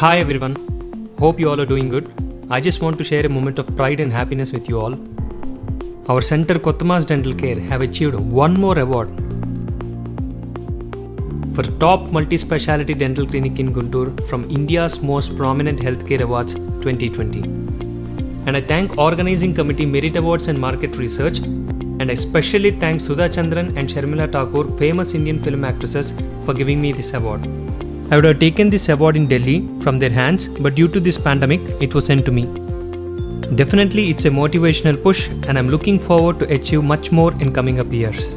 Hi everyone, hope you all are doing good. I just want to share a moment of pride and happiness with you all. Our center Kottamas Dental Care have achieved one more award for top multi-speciality dental clinic in Guntur from India's most prominent healthcare awards 2020. And I thank organizing committee Merit Awards and Market Research, and I especially thank Sudha Chandran and Sharmila Tagore, famous Indian film actresses, for giving me this award. I would have taken this award in Delhi from their hands, but due to this pandemic, it was sent to me. Definitely, it's a motivational push, and I'm looking forward to achieve much more in coming up years.